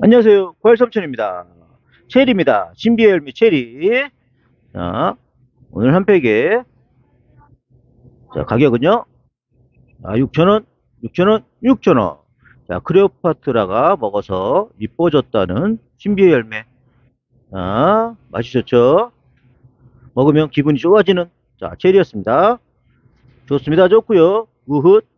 안녕하세요, 고할삼촌입니다. 체리입니다. 신비의 열매 체리. 자, 오늘 한 팩에, 자, 가격은요, 아, 6,000원. 자, 크레오파트라가 먹어서 이뻐졌다는 신비의 열매. 아, 맛이 좋죠? 먹으면 기분이 좋아지는, 자, 체리였습니다. 좋습니다. 좋고요. 우훗.